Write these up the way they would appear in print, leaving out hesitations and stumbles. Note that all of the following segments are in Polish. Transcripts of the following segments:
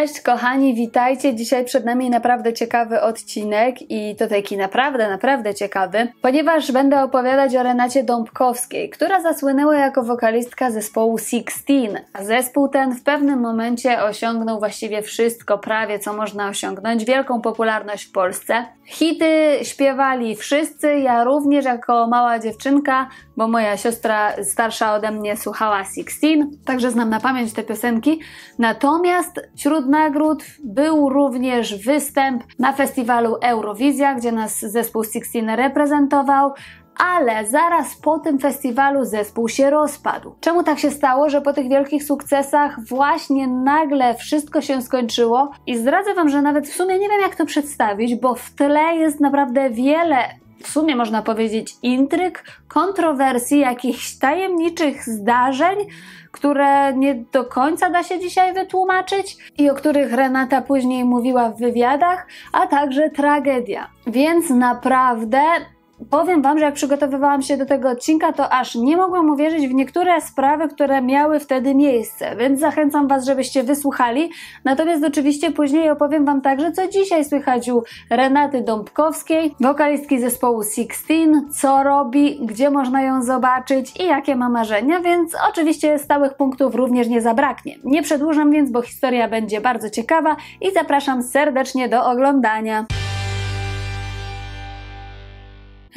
Cześć kochani, witajcie. Dzisiaj przed nami naprawdę ciekawy odcinek i to taki naprawdę ciekawy, ponieważ będę opowiadać o Renacie Dąbkowskiej, która zasłynęła jako wokalistka zespołu Sixteen, a zespół ten w pewnym momencie osiągnął właściwie wszystko, prawie co można osiągnąć, wielką popularność w Polsce. Hity śpiewali wszyscy, ja również jako mała dziewczynka, bo moja siostra starsza ode mnie słuchała Sixteen, także znam na pamięć te piosenki. Natomiast wśród nagród był również występ na festiwalu Eurowizja, gdzie nas zespół Sixteen reprezentował, ale zaraz po tym festiwalu zespół się rozpadł. Czemu tak się stało, że po tych wielkich sukcesach właśnie nagle wszystko się skończyło? I zdradzę wam, że nawet w sumie nie wiem, jak to przedstawić, bo w tle jest naprawdę wiele, w sumie można powiedzieć, intryg, kontrowersji, jakichś tajemniczych zdarzeń, które nie do końca da się dzisiaj wytłumaczyć i o których Renata później mówiła w wywiadach, a także tragedia. Więc naprawdę powiem wam, że jak przygotowywałam się do tego odcinka, to aż nie mogłam uwierzyć w niektóre sprawy, które miały wtedy miejsce, więc zachęcam was, żebyście wysłuchali. Natomiast oczywiście później opowiem wam także, co dzisiaj słychać u Renaty Dąbkowskiej, wokalistki zespołu Sixteen, co robi, gdzie można ją zobaczyć i jakie ma marzenia, więc oczywiście stałych punktów również nie zabraknie. Nie przedłużam więc, bo historia będzie bardzo ciekawa i zapraszam serdecznie do oglądania.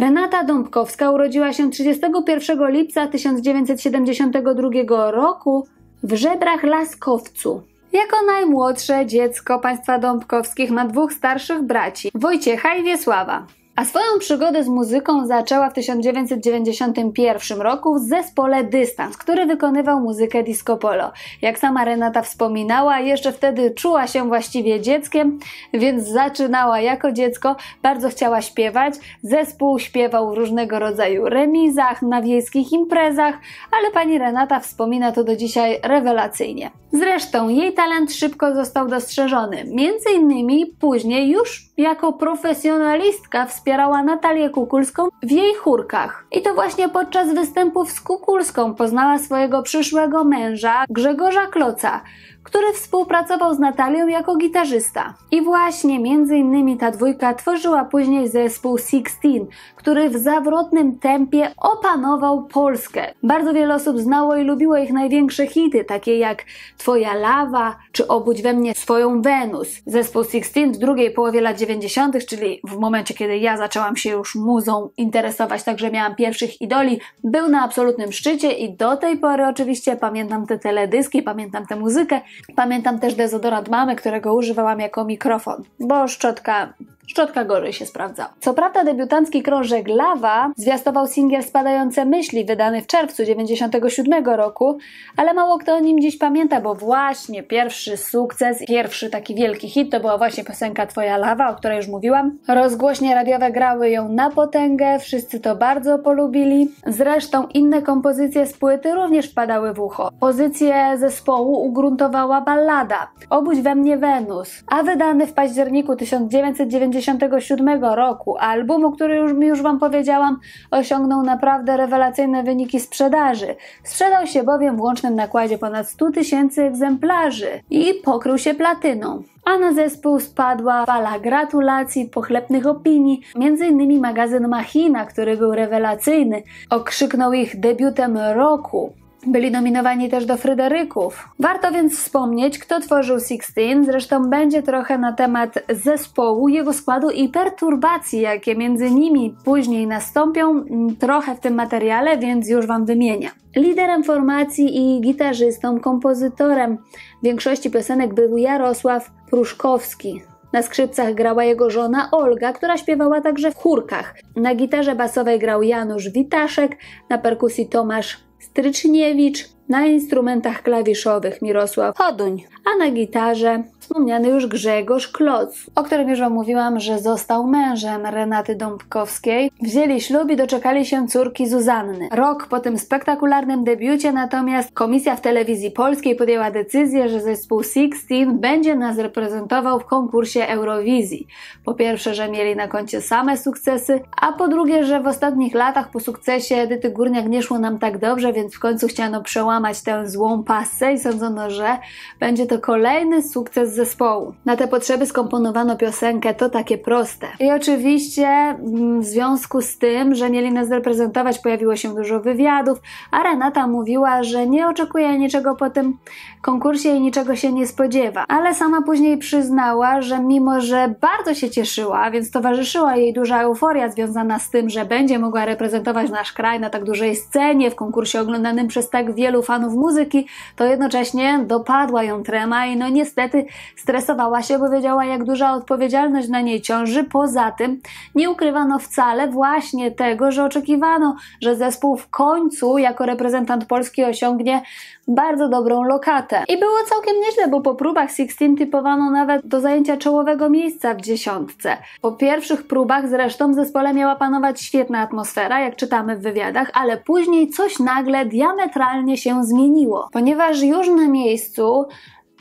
Renata Dąbkowska urodziła się 31 lipca 1972 roku w Żebrach Laskowcu. Jako najmłodsze dziecko państwa Dąbkowskich ma dwóch starszych braci, Wojciecha i Wiesława. A swoją przygodę z muzyką zaczęła w 1991 roku w zespole Distance, który wykonywał muzykę disco polo. Jak sama Renata wspominała, jeszcze wtedy czuła się właściwie dzieckiem, więc zaczynała jako dziecko, bardzo chciała śpiewać. Zespół śpiewał w różnego rodzaju remizach, na wiejskich imprezach, ale pani Renata wspomina to do dzisiaj rewelacyjnie. Zresztą jej talent szybko został dostrzeżony. Między innymi później już jako profesjonalistka wspierała Natalię Kukulską w jej chórkach. I to właśnie podczas występów z Kukulską poznała swojego przyszłego męża, Grzegorza Kloca, który współpracował z Natalią jako gitarzysta. I właśnie między innymi ta dwójka tworzyła później zespół Sixteen, który w zawrotnym tempie opanował Polskę. Bardzo wiele osób znało i lubiło ich największe hity, takie jak Twoja Lawa czy Obudź we mnie swoją Wenus. Zespół Sixteen w drugiej połowie lat 90., czyli w momencie, kiedy ja zaczęłam się już muzą interesować, także miałam pierwszych idoli, był na absolutnym szczycie i do tej pory oczywiście pamiętam te teledyski, pamiętam tę muzykę, pamiętam też dezodorant mamy, którego używałam jako mikrofon, bo szczotka gorzej się sprawdza. Co prawda debiutancki krążek Lawa zwiastował singiel Spadające Myśli, wydany w czerwcu 1997 roku, ale mało kto o nim dziś pamięta, bo właśnie pierwszy sukces, pierwszy taki wielki hit to była właśnie piosenka Twoja Lawa, o której już mówiłam. Rozgłośnie radiowe grały ją na potęgę, wszyscy to bardzo polubili. Zresztą inne kompozycje z płyty również wpadały w ucho. Pozycję zespołu ugruntowała ballada Obudź we mnie Wenus, a wydany w październiku 1997 roku album, o którym już wam powiedziałam, osiągnął naprawdę rewelacyjne wyniki sprzedaży. Sprzedał się bowiem w łącznym nakładzie ponad 100 000 egzemplarzy i pokrył się platyną. A na zespół spadła fala gratulacji, pochlebnych opinii, m.in. magazyn Machina, który był rewelacyjny, okrzyknął ich debiutem roku. Byli nominowani też do Fryderyków. Warto więc wspomnieć, kto tworzył Sixteen, zresztą będzie trochę na temat zespołu, jego składu i perturbacji, jakie między nimi później nastąpią, trochę w tym materiale, więc już wam wymieniam. Liderem formacji i gitarzystą, kompozytorem większości piosenek był Jarosław Pruszkowski. Na skrzypcach grała jego żona Olga, która śpiewała także w chórkach. Na gitarze basowej grał Janusz Witaszek, na perkusji Tomasz Stryczniewicz, na instrumentach klawiszowych Mirosław Choduń, a na gitarze wspomniany już Grzegorz Kloc, o którym już wam mówiłam, że został mężem Renaty Dąbkowskiej. Wzięli ślub i doczekali się córki Zuzanny. Rok po tym spektakularnym debiucie natomiast komisja w telewizji polskiej podjęła decyzję, że zespół Sixteen będzie nas reprezentował w konkursie Eurowizji. Po pierwsze, że mieli na koncie same sukcesy, a po drugie, że w ostatnich latach po sukcesie Edyty Górniak nie szło nam tak dobrze, więc w końcu chciano przełamać tę złą pasę i sądzono, że będzie to kolejny sukces zespołu. Na te potrzeby skomponowano piosenkę To takie proste. I oczywiście w związku z tym, że mieli nas reprezentować, pojawiło się dużo wywiadów, a Renata mówiła, że nie oczekuje niczego po tym konkursie i niczego się nie spodziewa. Ale sama później przyznała, że mimo, że bardzo się cieszyła, więc towarzyszyła jej duża euforia związana z tym, że będzie mogła reprezentować nasz kraj na tak dużej scenie, w konkursie oglądanym przez tak wielu fanów muzyki, to jednocześnie dopadła ją trema i no niestety stresowała się, bo wiedziała, jak duża odpowiedzialność na niej ciąży. Poza tym nie ukrywano wcale właśnie tego, że oczekiwano, że zespół w końcu jako reprezentant Polski osiągnie bardzo dobrą lokatę. I było całkiem nieźle, bo po próbach Sixteen typowano nawet do zajęcia czołowego miejsca w dziesiątce. Po pierwszych próbach zresztą w zespole miała panować świetna atmosfera, jak czytamy w wywiadach, ale później coś nagle diametralnie się zmieniło. Ponieważ już na miejscu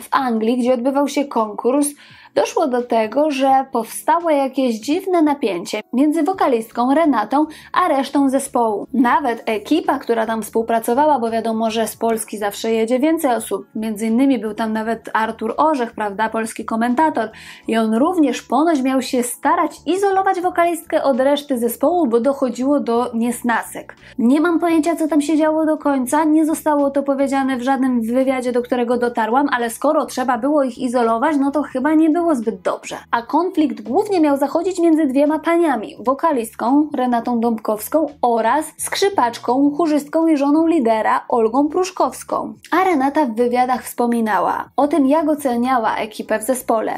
w Anglii, gdzie odbywał się konkurs, doszło do tego, że powstało jakieś dziwne napięcie między wokalistką Renatą a resztą zespołu. Nawet ekipa, która tam współpracowała, bo wiadomo, że z Polski zawsze jedzie więcej osób, między innymi był tam nawet Artur Orzech, prawda, polski komentator, i on również ponoć miał się starać izolować wokalistkę od reszty zespołu, bo dochodziło do niesnasek. Nie mam pojęcia, co tam się działo do końca, nie zostało to powiedziane w żadnym wywiadzie, do którego dotarłam, ale skoro trzeba było ich izolować, no to chyba nie było zbyt dobrze. A konflikt głównie miał zachodzić między dwiema paniami, wokalistką Renatą Dąbkowską oraz skrzypaczką, chórzystką i żoną lidera Olgą Pruszkowską. A Renata w wywiadach wspominała o tym, jak oceniała ekipę w zespole.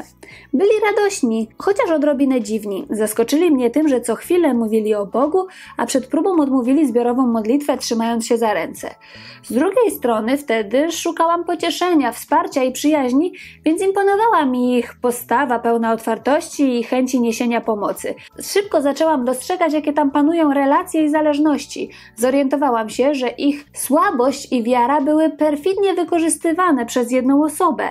Byli radośni, chociaż odrobinę dziwni. Zaskoczyli mnie tym, że co chwilę mówili o Bogu, a przed próbą odmówili zbiorową modlitwę, trzymając się za ręce. Z drugiej strony wtedy szukałam pocieszenia, wsparcia i przyjaźni, więc imponowała mi ich postawa pełna otwartości i chęci niesienia pomocy. Szybko zaczęłam dostrzegać, jakie tam panują relacje i zależności. Zorientowałam się, że ich słabość i wiara były perfidnie wykorzystywane przez jedną osobę.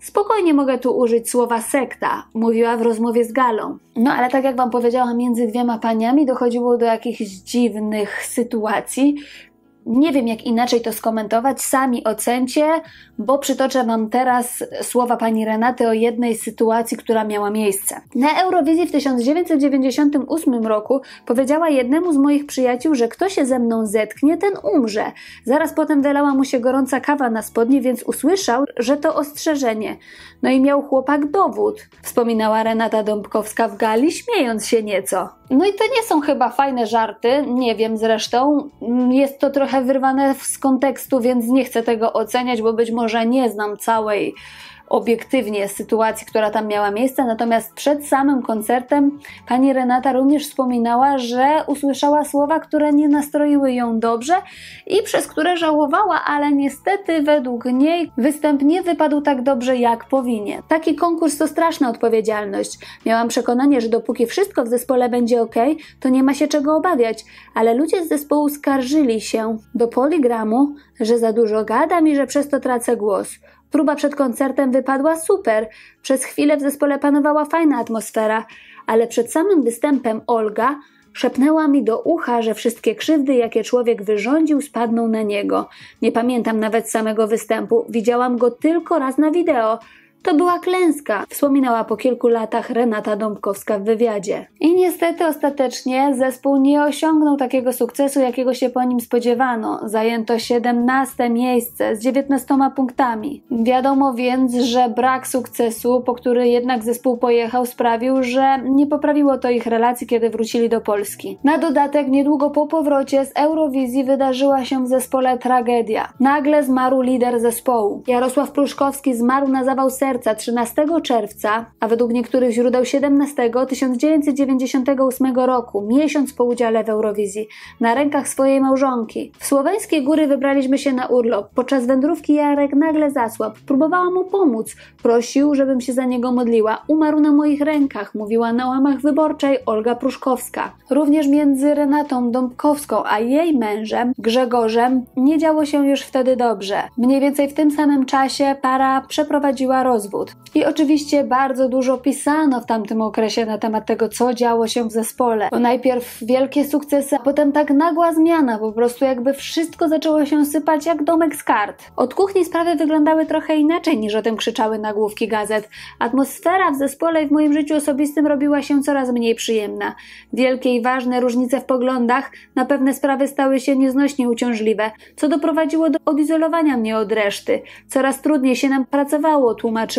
Spokojnie mogę tu użyć słowa sekta, mówiła w rozmowie z Galą. No ale tak jak wam powiedziałam, między dwiema paniami dochodziło do jakichś dziwnych sytuacji. Nie wiem, jak inaczej to skomentować, sami ocencie, bo przytoczę wam teraz słowa pani Renaty o jednej sytuacji, która miała miejsce. Na Eurowizji w 1998 roku powiedziała jednemu z moich przyjaciół, że kto się ze mną zetknie, ten umrze. Zaraz potem wylała mu się gorąca kawa na spodnie, więc usłyszał, że to ostrzeżenie. No i miał chłopak dowód, wspominała Renata Dąbkowska w Gali, śmiejąc się nieco. No i to nie są chyba fajne żarty, nie wiem zresztą, jest to trochę wyrwane z kontekstu, więc nie chcę tego oceniać, bo być może nie znam całej obiektywnie sytuacji, która tam miała miejsce, natomiast przed samym koncertem pani Renata również wspominała, że usłyszała słowa, które nie nastroiły ją dobrze i przez które żałowała, ale niestety według niej występ nie wypadł tak dobrze, jak powinien. Taki konkurs to straszna odpowiedzialność. Miałam przekonanie, że dopóki wszystko w zespole będzie ok, to nie ma się czego obawiać, ale ludzie z zespołu skarżyli się do Poligramu, że za dużo gadam i że przez to tracę głos. Próba przed koncertem wypadła super, przez chwilę w zespole panowała fajna atmosfera, ale przed samym występem Olga szepnęła mi do ucha, że wszystkie krzywdy, jakie człowiek wyrządził, spadną na niego. Nie pamiętam nawet samego występu, widziałam go tylko raz na wideo. To była klęska, wspominała po kilku latach Renata Dąbkowska w wywiadzie. I niestety ostatecznie zespół nie osiągnął takiego sukcesu, jakiego się po nim spodziewano. Zajęto 17 miejsce z 19 punktami. Wiadomo więc, że brak sukcesu, po który jednak zespół pojechał, sprawił, że nie poprawiło to ich relacji, kiedy wrócili do Polski. Na dodatek niedługo po powrocie z Eurowizji wydarzyła się w zespole tragedia. Nagle zmarł lider zespołu. Jarosław Pruszkowski zmarł na zawał serca 13 czerwca, a według niektórych źródeł 17 1998 roku, miesiąc po udziale w Eurowizji, na rękach swojej małżonki. W Słoweńskie Góry wybraliśmy się na urlop. Podczas wędrówki Jarek nagle zasłabł. Próbowałam mu pomóc. Prosił, żebym się za niego modliła. Umarł na moich rękach, mówiła na łamach Wyborczej Olga Pruszkowska. Również między Renatą Dąbkowską a jej mężem, Grzegorzem, nie działo się już wtedy dobrze. Mniej więcej w tym samym czasie para przeprowadziła rozwód. rozwód. I oczywiście bardzo dużo pisano w tamtym okresie na temat tego, co działo się w zespole. Bo najpierw wielkie sukcesy, a potem tak nagła zmiana, po prostu jakby wszystko zaczęło się sypać jak domek z kart. Od kuchni sprawy wyglądały trochę inaczej, niż o tym krzyczały nagłówki gazet. Atmosfera w zespole i w moim życiu osobistym robiła się coraz mniej przyjemna. Wielkie i ważne różnice w poglądach na pewne sprawy stały się nieznośnie uciążliwe, co doprowadziło do odizolowania mnie od reszty. Coraz trudniej się nam pracowało, tłumaczyła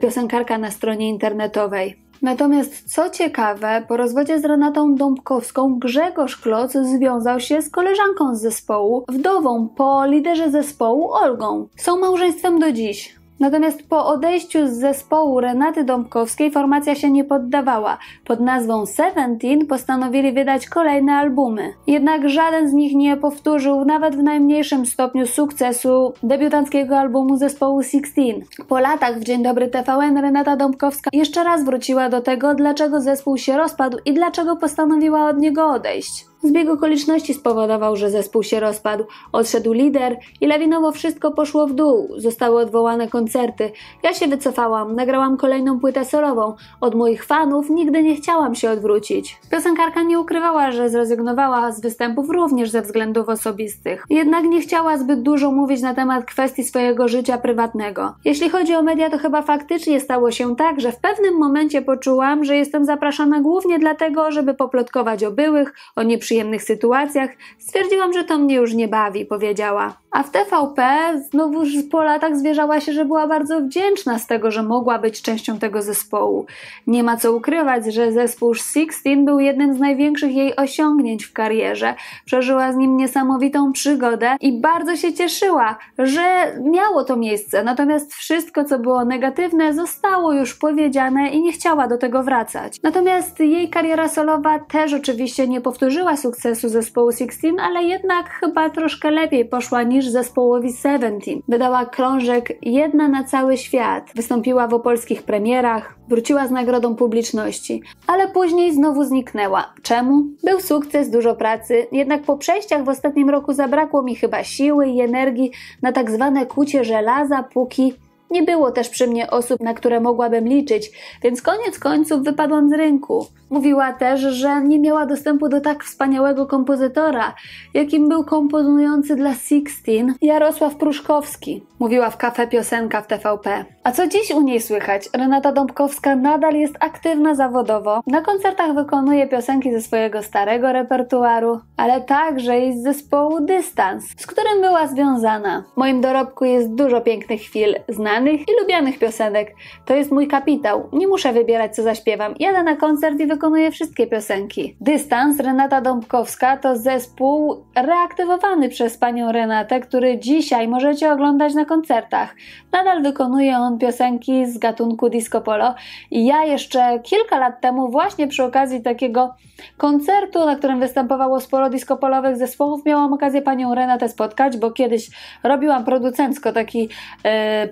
piosenkarka na stronie internetowej. Natomiast co ciekawe, po rozwodzie z Renatą Dąbkowską Grzegorz Kloc związał się z koleżanką z zespołu, wdową po liderze zespołu Olgą. Są małżeństwem do dziś. Natomiast po odejściu z zespołu Renaty Dąbkowskiej formacja się nie poddawała. Pod nazwą Seventeen postanowili wydać kolejne albumy. Jednak żaden z nich nie powtórzył nawet w najmniejszym stopniu sukcesu debiutanckiego albumu zespołu Sixteen. Po latach w Dzień Dobry TVN Renata Dąbkowska jeszcze raz wróciła do tego, dlaczego zespół się rozpadł i dlaczego postanowiła od niego odejść. Zbieg okoliczności spowodował, że zespół się rozpadł, odszedł lider i lawinowo wszystko poszło w dół, zostały odwołane koncerty. Ja się wycofałam, nagrałam kolejną płytę solową, od moich fanów nigdy nie chciałam się odwrócić. Piosenkarka nie ukrywała, że zrezygnowała z występów również ze względów osobistych. Jednak nie chciała zbyt dużo mówić na temat kwestii swojego życia prywatnego. Jeśli chodzi o media, to chyba faktycznie stało się tak, że w pewnym momencie poczułam, że jestem zapraszana głównie dlatego, żeby poplotkować o byłych, o nieprzyjemnych sytuacjach, stwierdziłam, że to mnie już nie bawi, powiedziała. A w TVP znowuż po latach zwierzała się, że była bardzo wdzięczna z tego, że mogła być częścią tego zespołu. Nie ma co ukrywać, że zespół Sixteen był jednym z największych jej osiągnięć w karierze. Przeżyła z nim niesamowitą przygodę i bardzo się cieszyła, że miało to miejsce. Natomiast wszystko, co było negatywne, zostało już powiedziane i nie chciała do tego wracać. Natomiast jej kariera solowa też oczywiście nie powtórzyła sukcesu zespołu Sixteen, ale jednak chyba troszkę lepiej poszła niż zespołowi Seventeen. Wydała krążek Jedna na cały świat, wystąpiła w opolskich premierach, wróciła z nagrodą publiczności, ale później znowu zniknęła. Czemu? Był sukces, dużo pracy, jednak po przejściach w ostatnim roku zabrakło mi chyba siły i energii na tak zwane kucie żelaza, póki nie było też przy mnie osób, na które mogłabym liczyć, więc koniec końców wypadłam z rynku. Mówiła też, że nie miała dostępu do tak wspaniałego kompozytora, jakim był komponujący dla Sixteen Jarosław Pruszkowski. Mówiła w Cafe Piosenka w TVP. A co dziś u niej słychać? Renata Dąbkowska nadal jest aktywna zawodowo. Na koncertach wykonuje piosenki ze swojego starego repertuaru, ale także i z zespołu Distance, z którym była związana. W moim dorobku jest dużo pięknych chwil, znanych i lubianych piosenek. To jest mój kapitał. Nie muszę wybierać, co zaśpiewam. Jadę na koncert i wykonuje wszystkie piosenki. Dystans Renata Dąbkowska to zespół reaktywowany przez panią Renatę, który dzisiaj możecie oglądać na koncertach. Nadal wykonuje on piosenki z gatunku disco polo i ja jeszcze kilka lat temu właśnie przy okazji takiego koncertu, na którym występowało sporo disco polowych zespołów, miałam okazję panią Renatę spotkać, bo kiedyś robiłam producencko taki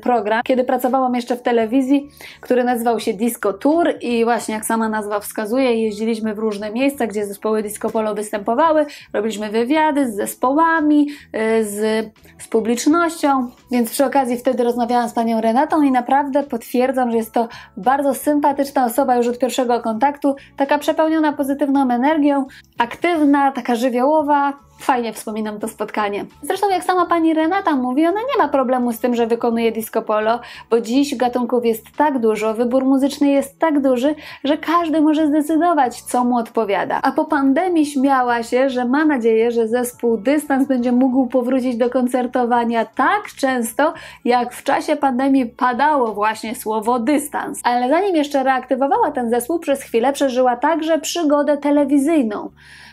program, kiedy pracowałam jeszcze w telewizji, który nazywał się Disco Tour i właśnie jak sama nazwa wskazuje, jeździliśmy w różne miejsca, gdzie zespoły disco polo występowały, robiliśmy wywiady z zespołami, z publicznością, więc przy okazji wtedy rozmawiałam z panią Renatą i naprawdę potwierdzam, że jest to bardzo sympatyczna osoba już od pierwszego kontaktu, taka przepełniona pozytywną energią, aktywna, taka żywiołowa. Fajnie wspominam to spotkanie. Zresztą jak sama pani Renata mówi, ona nie ma problemu z tym, że wykonuje disco polo, bo dziś gatunków jest tak dużo, wybór muzyczny jest tak duży, że każdy może zdecydować, co mu odpowiada. A po pandemii śmiała się, że ma nadzieję, że zespół Dystans będzie mógł powrócić do koncertowania tak często, jak w czasie pandemii padało właśnie słowo dystans. Ale zanim jeszcze reaktywowała ten zespół, przez chwilę przeżyła także przygodę telewizyjną,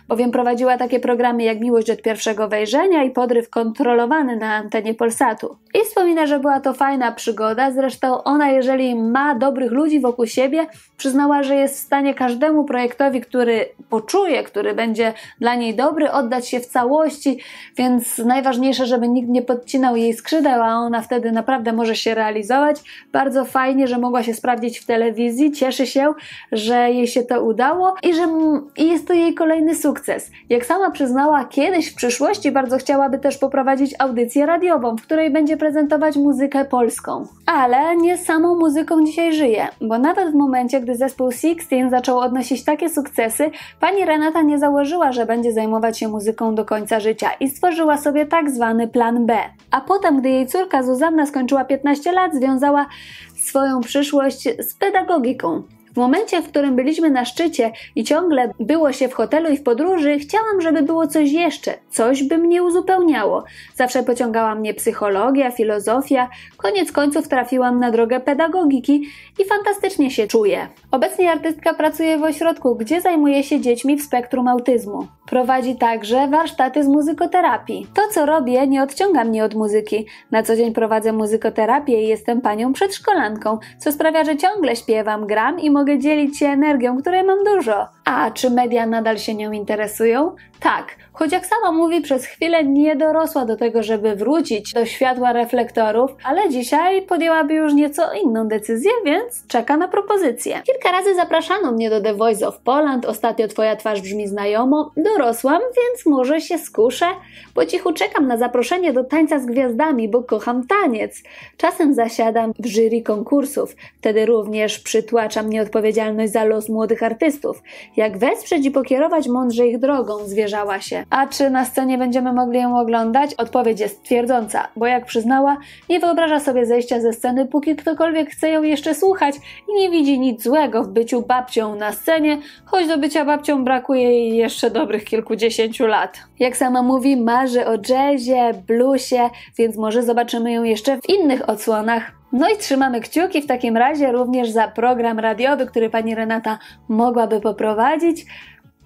bowiem prowadziła takie programy jak Miłość od pierwszego wejrzenia i Podryw kontrolowany na antenie Polsatu. I wspomina, że była to fajna przygoda, zresztą ona, jeżeli ma dobrych ludzi wokół siebie, przyznała, że jest w stanie każdemu projektowi, który poczuje, który będzie dla niej dobry, oddać się w całości, więc najważniejsze, żeby nikt nie podcinał jej skrzydeł, a ona wtedy naprawdę może się realizować. Bardzo fajnie, że mogła się sprawdzić w telewizji, cieszy się, że jej się to udało i że jest to jej kolejny sukces. sukces. Jak sama przyznała, kiedyś w przyszłości bardzo chciałaby też poprowadzić audycję radiową, w której będzie prezentować muzykę polską. Ale nie samą muzyką dzisiaj żyje, bo nawet w momencie, gdy zespół Sixteen zaczął odnosić takie sukcesy, pani Renata nie założyła, że będzie zajmować się muzyką do końca życia i stworzyła sobie tak zwany plan B. A potem, gdy jej córka Zuzanna skończyła 15 lat, związała swoją przyszłość z pedagogiką. W momencie, w którym byliśmy na szczycie i ciągle było się w hotelu i w podróży, chciałam, żeby było coś jeszcze, coś by mnie uzupełniało. Zawsze pociągała mnie psychologia, filozofia, koniec końców trafiłam na drogę pedagogiki i fantastycznie się czuję. Obecnie artystka pracuje w ośrodku, gdzie zajmuje się dziećmi w spektrum autyzmu. Prowadzi także warsztaty z muzykoterapii. To, co robię, nie odciąga mnie od muzyki. Na co dzień prowadzę muzykoterapię i jestem panią przedszkolanką, co sprawia, że ciągle śpiewam, gram i mogę dzielić się energią, której mam dużo. A czy media nadal się nią interesują? Tak, choć jak sama mówi, przez chwilę nie dorosła do tego, żeby wrócić do światła reflektorów, ale dzisiaj podjęłaby już nieco inną decyzję, więc czeka na propozycję. Kilka razy zapraszano mnie do The Voice of Poland, ostatnio Twoja twarz brzmi znajomo, dorosłam, więc może się skuszę. Po cichu czekam na zaproszenie do Tańca z gwiazdami, bo kocham taniec. Czasem zasiadam w jury konkursów, wtedy również przytłacza mnie odpowiedzialność za los młodych artystów. Jak wesprzeć i pokierować mądrze ich drogą, zwierzała się. A czy na scenie będziemy mogli ją oglądać? Odpowiedź jest twierdząca, bo jak przyznała, nie wyobraża sobie zejścia ze sceny, póki ktokolwiek chce ją jeszcze słuchać i nie widzi nic złego w byciu babcią na scenie, choć do bycia babcią brakuje jej jeszcze dobrych kilkudziesięciu lat. Jak sama mówi, marzy o jazzie, bluesie, więc może zobaczymy ją jeszcze w innych odsłonach. No i trzymamy kciuki w takim razie również za program radiowy, który pani Renata mogłaby poprowadzić.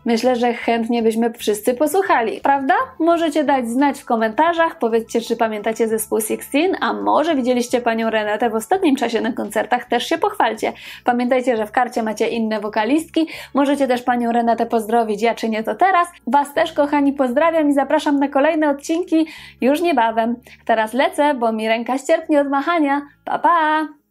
Myślę, że chętnie byśmy wszyscy posłuchali, prawda? Możecie dać znać w komentarzach, powiedzcie, czy pamiętacie zespół Sixteen, a może widzieliście panią Renatę w ostatnim czasie na koncertach, też się pochwalcie. Pamiętajcie, że w karcie macie inne wokalistki, możecie też panią Renatę pozdrowić, ja czynię to teraz. Was też, kochani, pozdrawiam i zapraszam na kolejne odcinki już niebawem. Teraz lecę, bo mi ręka ścierpnie od machania. Pa, pa!